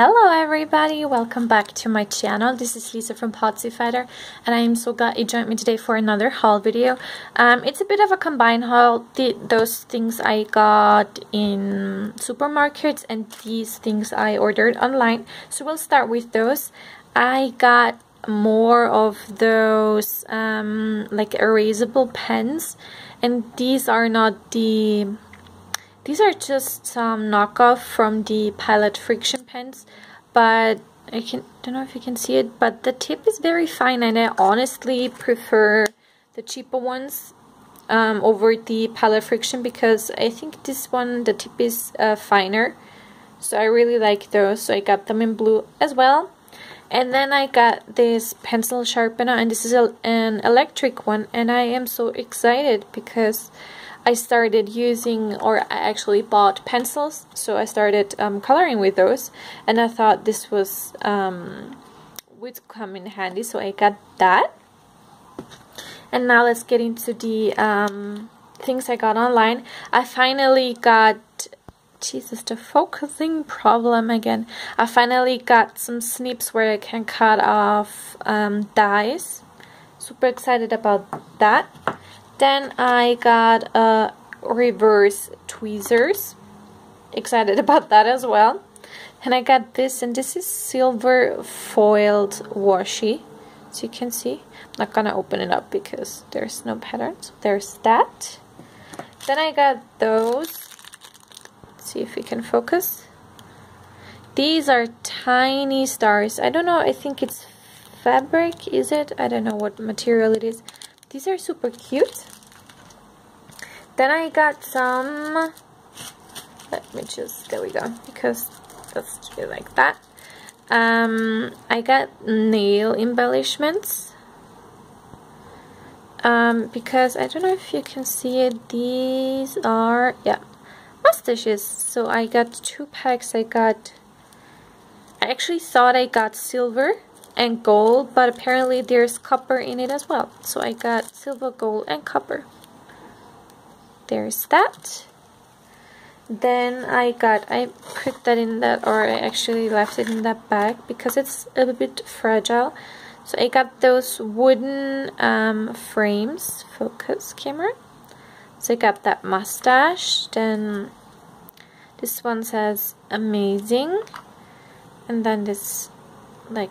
Hello everybody, welcome back to my channel. This is Lisa from Potsiefighter, and I am so glad you joined me today for another haul video. It's a bit of a combined haul. Those things I got in supermarkets and these things I ordered online. So we'll start with those. I got more of those like erasable pens, and these are not the... These are just some knockoff from the Pilot Frixion pens, but I don't know if you can see it, but the tip is very fine, and I honestly prefer the cheaper ones over the Pilot Frixion, because I think this one, the tip is finer, so I really like those. So I got them in blue as well. And then I got this pencil sharpener, and this is an electric one, and I am so excited because I started using, or I actually bought pencils, so I started coloring with those, and I thought this was would come in handy, so I got that. And now let's get into the things I got online. I finally got, Jesus, the focusing problem again. I finally got some snips where I can cut off dies. Super excited about that. Then I got reverse tweezers. Excited about that as well. And I got this, and this is silver foiled washi. So you can see. I'm not gonna open it up because there's no patterns. There's that. Then I got those. Let's see if we can focus. These are tiny stars. I don't know. I think it's fabric. Is it? I don't know what material it is. These are super cute. Then I got some, let me just, there we go, because that's like that. I got nail embellishments. Because I don't know if you can see it, these are, yeah, mustaches. So I got two packs. I actually thought I got silver and gold, but apparently there's copper in it as well, so I got silver, gold, and copper. There's that. Then I got, I put that in that, or I actually left it in that bag because it's a little bit fragile, so I got those wooden frames. Focus camera. So I got that mustache. Then this one says amazing, and then this, like,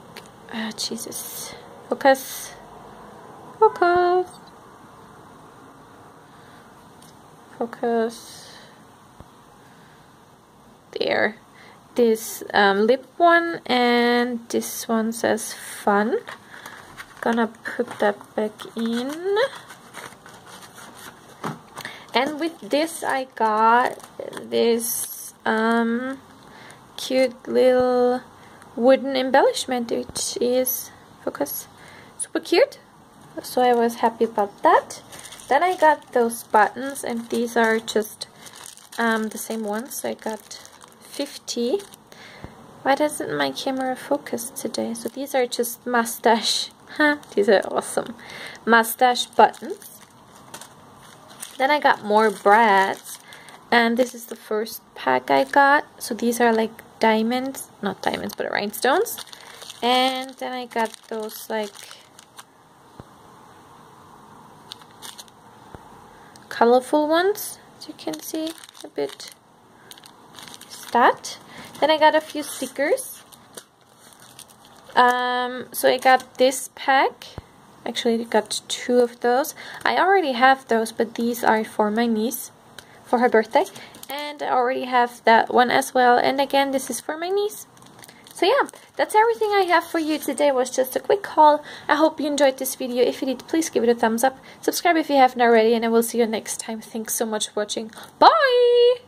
oh, Jesus. Focus. Focus. Focus. There. This lip one, and this one says fun. Gonna put that back in. And with this I got this cute little wooden embellishment, which is, focus, super cute, so I was happy about that. Then I got those buttons, and these are just the same ones, so I got 50. Why doesn't my camera focus today? So these are just mustache, these are awesome, mustache buttons. Then I got more brads, and this is the first pack I got, so these are like diamonds, not diamonds, but rhinestones. And then I got those like colorful ones, as you can see a bit. That. Then I got a few stickers. So I got this pack. Actually, I got two of those. I already have those, but these are for my niece for her birthday. And I already have that one as well, and again this is for my niece. So yeah, that's everything I have for you today. It was just a quick haul. I hope you enjoyed this video. If you did, please give it a thumbs up, subscribe if you haven't already, and I will see you next time. Thanks so much for watching. Bye.